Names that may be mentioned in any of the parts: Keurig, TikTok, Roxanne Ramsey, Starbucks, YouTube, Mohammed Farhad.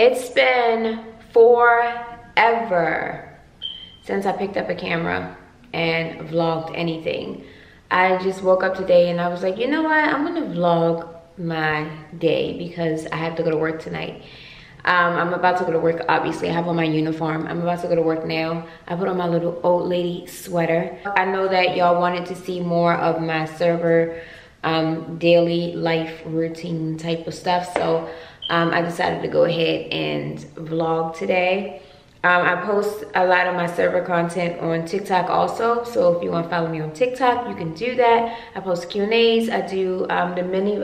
It's been forever since I picked up a camera and vlogged anything. I just woke up today and I was like, you know what? I'm gonna vlog my day because I have to go to work tonight. I'm about to go to work, obviously. I have on my uniform. I'm about to go to work now. I put on my little old lady sweater. I know that y'all wanted to see more of my server daily life routine type of stuff. So I decided to go ahead and vlog today. I post a lot of my server content on TikTok also. So if you want to follow me on TikTok, you can do that. I post Q&As. I do my mini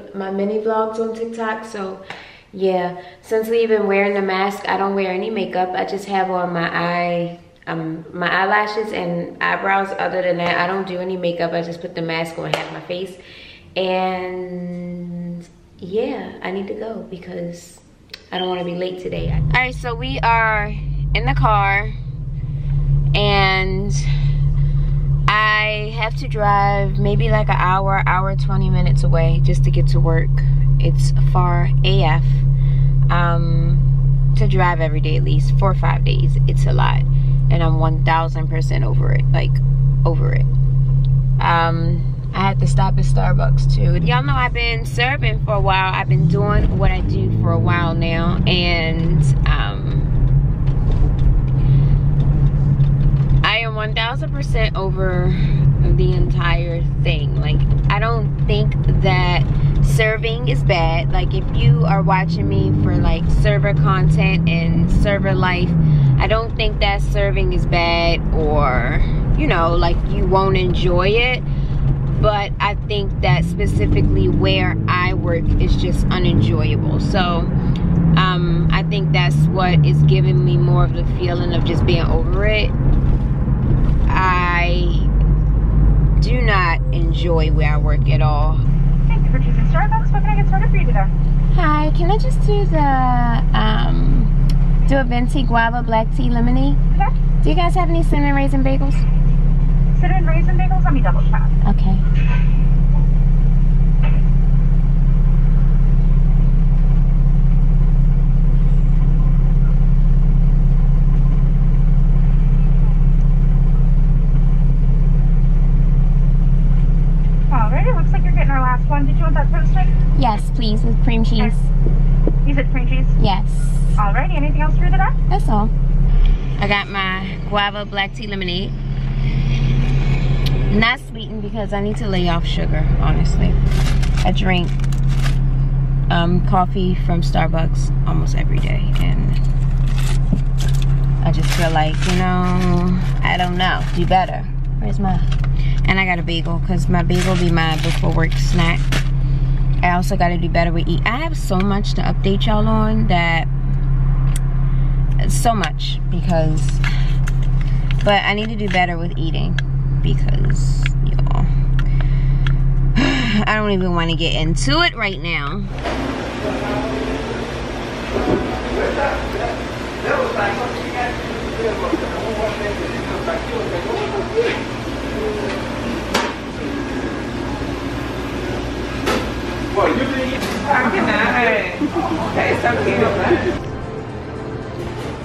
vlogs on TikTok. So yeah, since leaving wearing the mask, I don't wear any makeup. I just have on my eyelashes and eyebrows. Other than that, I don't do any makeup. I just put the mask on half my face. And yeah, I need to go because I don't want to be late today. All right, so we are in the car and I have to drive maybe like an hour, hour 20 minutes away just to get to work. It's far AF to drive every day, at least 4 or 5 days. It's a lot, and I'm 1000% over it, like over it. I had to stop at Starbucks too. Y'all know I've been serving for a while. I've been doing what I do for a while now, and I am 1000% over the entire thing. Like, I don't think that serving is bad. Like, if you are watching me for like server content and server life, I don't think that serving is bad, or you know, like you won't enjoy it. But I think that specifically where I work is just unenjoyable. So I think that's what is giving me more of the feeling of just being over it. I do not enjoy where I work at all. Thank you for choosing Starbucks. What can I get started for you today? Hi, can I just do the do a venti guava black tea lemonade? Okay. Do you guys have any cinnamon raisin bagels? Cinnamon raisin bagels? Let me double check. Okay. Yes, please, with cream cheese. You said cream cheese? Yes. Alrighty, anything else for you today? That's all. I got my guava black tea lemonade. Not sweetened because I need to lay off sugar, honestly. I drink coffee from Starbucks almost every day, and I just feel like, you know, I don't know, do better. Where's my... And I got a bagel because my bagel be my before work snack. I also gotta do better with eat. I have so much to update y'all on, that so much, because but I need to do better with eating because y'all I don't even want to get into it right now. Well, you didn't okay.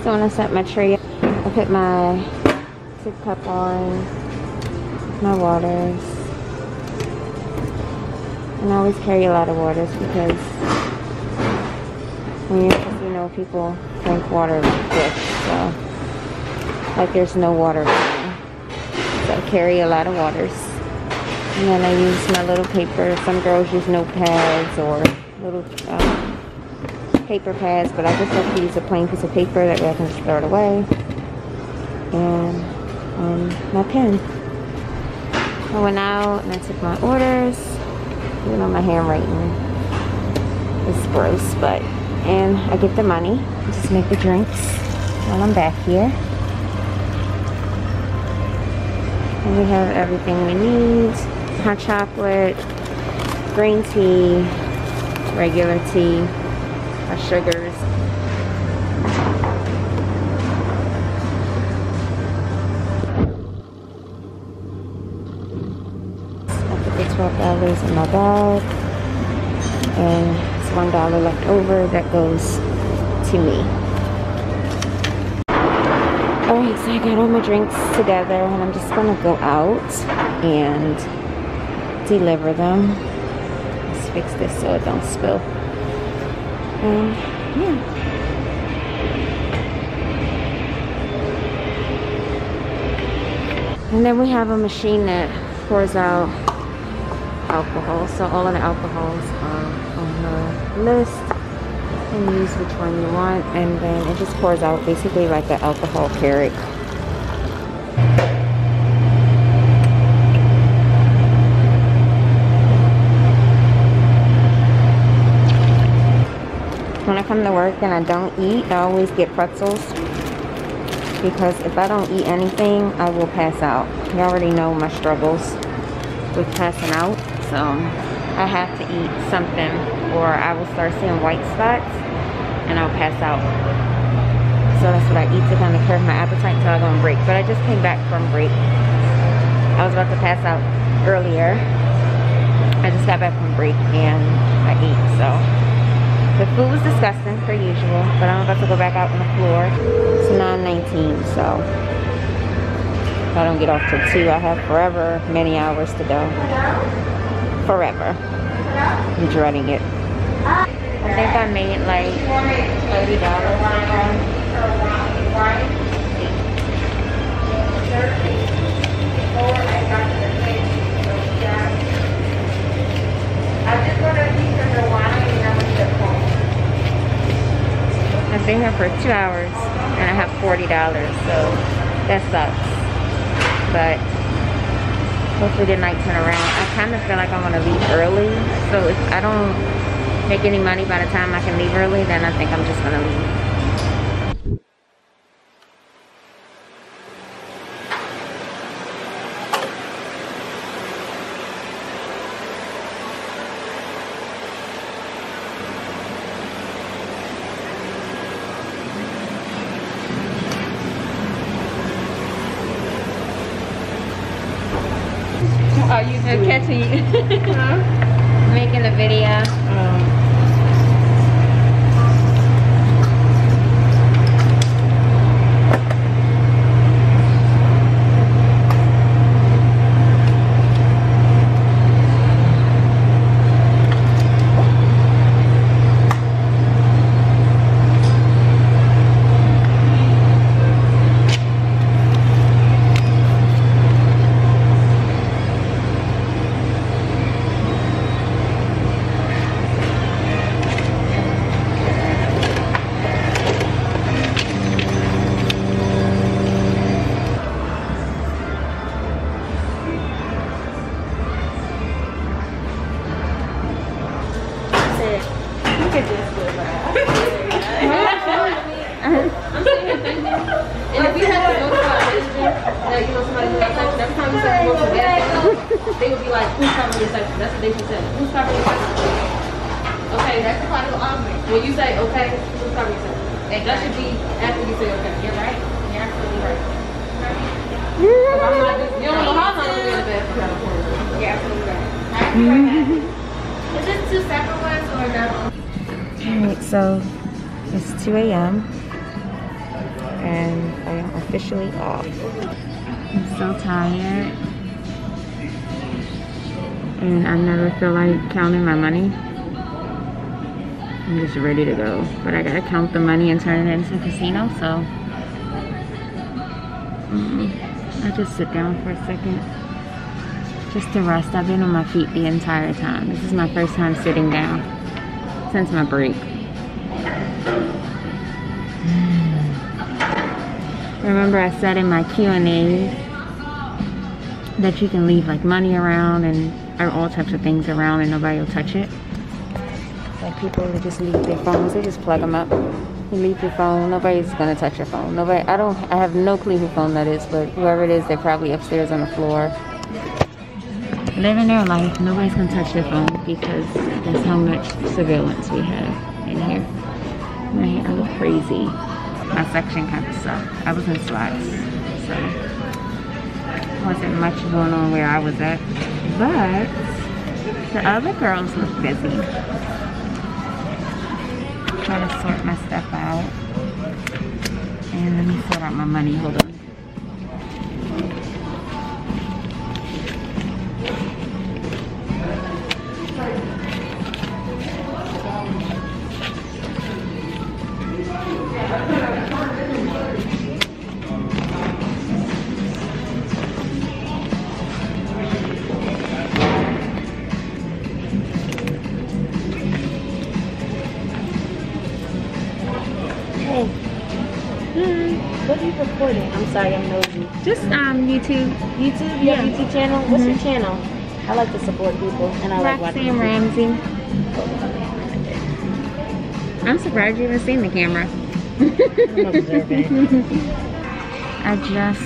So when I set my tray, I put my tip cup on, my waters. And I always carry a lot of waters because when you're, you know, people drink water like this, so like there's no water. So I carry a lot of waters. And then I use my little paper. Some girls use notepads or little paper pads, but I just like to use a plain piece of paper. That way I can just throw it away. And my pen. I went out and I took my orders. You know, my handwriting is gross, but... And I get the money. I just make the drinks while I'm back here. And we have everything we need. Hot chocolate, green tea, regular tea, our sugars. I put the $12 in my bag, and it's $1 left over that goes to me. Alright, so I got all my drinks together and I'm just gonna go out and deliver them. Let's fix this so it don't spill. And yeah. And then we have a machine that pours out alcohol. So all of the alcohols are on the list. And use which one you want. And then it just pours out basically like the alcohol Keurig. When I come to work and I don't eat, I always get pretzels. Because if I don't eat anything, I will pass out. You already know my struggles with passing out. So I have to eat something or I will start seeing white spots and I'll pass out. So that's what I eat to kind of curb my appetite until I go on break. But I just came back from break. I was about to pass out earlier. I just got back from break and I ate. So the food was disgusting, per usual, but I'm about to go back out on the floor. It's 9:19, so if I don't get off till 2, I have forever many hours to go. Forever. I'm dreading it. I think I made like $30. I've been here for 2 hours and I have $40, so that sucks. But hopefully the night turn around. I kind of feel like I'm gonna leave early, so if I don't make any money by the time I can leave early, then I think I'm just gonna leave. I'm catching you. I'm making a video. Alright, so it's 2 a.m. and I am officially off. I'm so tired. And I never feel like counting my money. I'm just ready to go. But I gotta count the money and turn it into a casino, so I just sit down for a second. Just to rest. I've been on my feet the entire time. This is my first time sitting down since my break. Remember I said in my Q&A's that you can leave like money around and or all types of things around and nobody will touch it. Like people who just leave their phones, they just plug them up. You leave your phone, nobody's gonna touch your phone. Nobody. I have no clue who phone that is, but whoever it is, they're probably upstairs on the floor. Living their life, nobody's gonna touch their phone because that's how much surveillance we have in here. My hair looks crazy. My section kind of sucked. I was in slots, so wasn't much going on where I was at. But the other girls look busy. Trying to sort my stuff out. forgot my money. Hold on. I'm sorry, I'm nosy. Just YouTube. YouTube? Yeah. YouTube channel? What's your channel? I like to support people and I like watching Roxanne Ramsey. I'm surprised you haven't seen the camera. I'm observing. I just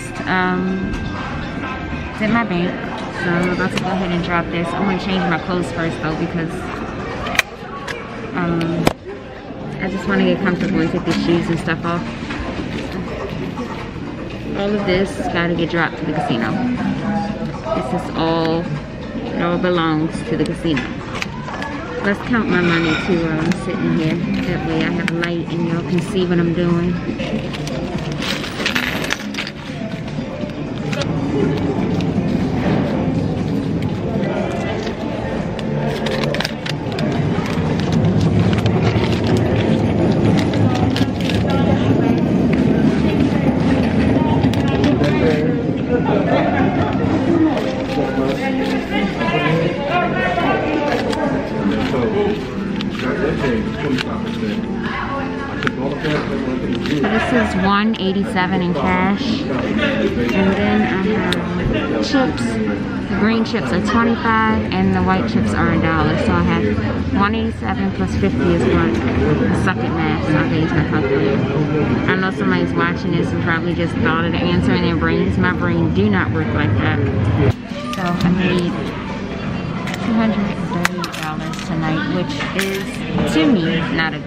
did my bank, so I'm about to go ahead and drop this. I'm gonna change my clothes first though because I just want to get comfortable and take these shoes and stuff off. All of this gotta get dropped to the casino. This is all, it all belongs to the casino. Let's count my money too while I'm sitting here. That way I have light and y'all can see what I'm doing. $1.87 in cash, and then I have chips. The green chips are 25 and the white chips are $1, so I have $1.87 plus 50 is one. I suck at math, so I can use my calculator. I know somebody's watching this and probably just thought of the answer in their brains. My brain do not work like that. So I made $230 tonight, which is to me not a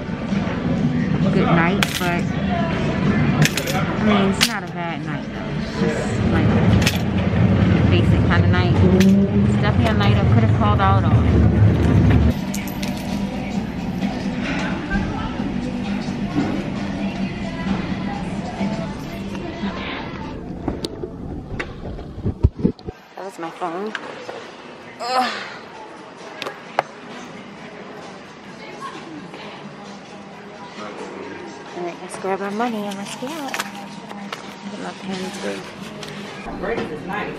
good night, but I mean, it's not a bad night though. It's just like a basic kind of night. It's definitely a night I could have called out on. Okay. That was my phone. Ugh. Okay. Alright, let's grab our money and let's get out. Bread is nice.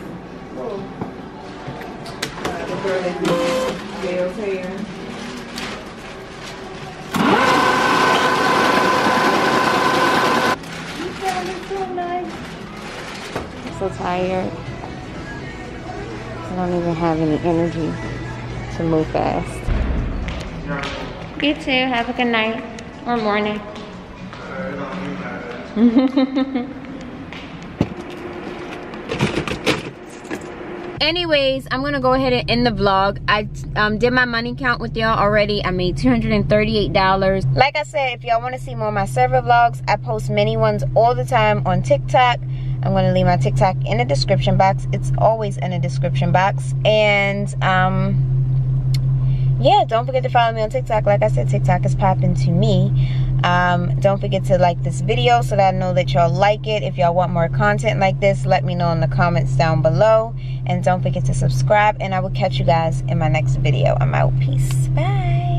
Cool. The girl that does Gail's hair. You sound so nice. I'm so tired. I don't even have any energy to move fast. You too. Have a good night or morning. Anyways, I'm gonna go ahead and end the vlog. I did my money count with y'all already. I made $238. Like I said, if y'all want to see more of my server vlogs, I post many ones all the time on TikTok. I'm gonna leave my TikTok in the description box. It's always in the description box. And yeah, don't forget to follow me on TikTok. Like I said, TikTok is popping to me. Don't forget to like this video so that I know that y'all like it. If y'all want more content like this, let me know in the comments down below. And don't forget to subscribe. And I will catch you guys in my next video. I'm out. Peace. Bye.